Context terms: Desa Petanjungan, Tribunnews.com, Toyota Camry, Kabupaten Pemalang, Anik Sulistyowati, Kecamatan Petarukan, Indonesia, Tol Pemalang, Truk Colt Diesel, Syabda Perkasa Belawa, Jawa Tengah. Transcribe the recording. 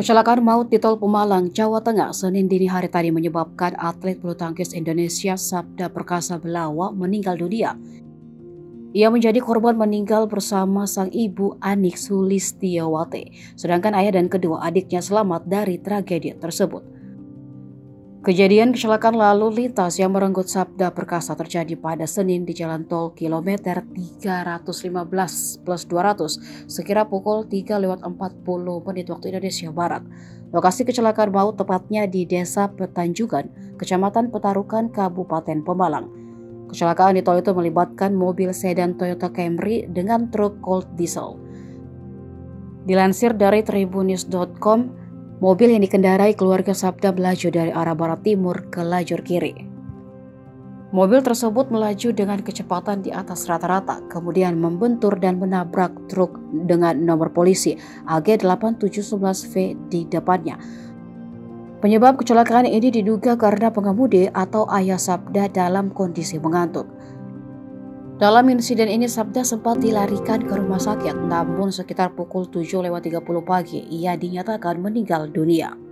Kecelakaan maut di Tol Pemalang, Jawa Tengah, Senin dini hari tadi menyebabkan atlet bulu tangkis Indonesia Syabda Perkasa Belawa meninggal dunia. Ia menjadi korban meninggal bersama sang ibu Anik Sulistyowati, sedangkan ayah dan kedua adiknya selamat dari tragedi tersebut. Kejadian kecelakaan lalu lintas yang merenggut Syabda Perkasa terjadi pada Senin di jalan tol kilometer 315+200 sekira pukul 3:40 waktu Indonesia Barat. Lokasi kecelakaan maut tepatnya di Desa Petanjungan, Kecamatan Petarukan, Kabupaten Pemalang. Kecelakaan di tol itu melibatkan mobil sedan Toyota Camry dengan truk Colt Diesel. Dilansir dari tribunews.com, mobil yang dikendarai keluarga Syabda melaju dari arah barat timur ke lajur kiri. Mobil tersebut melaju dengan kecepatan di atas rata-rata, kemudian membentur dan menabrak truk dengan nomor polisi AG 8711V di depannya. Penyebab kecelakaan ini diduga karena pengemudi atau ayah Syabda dalam kondisi mengantuk. Dalam insiden ini Syabda sempat dilarikan ke rumah sakit, namun sekitar pukul 7:30 pagi ia dinyatakan meninggal dunia.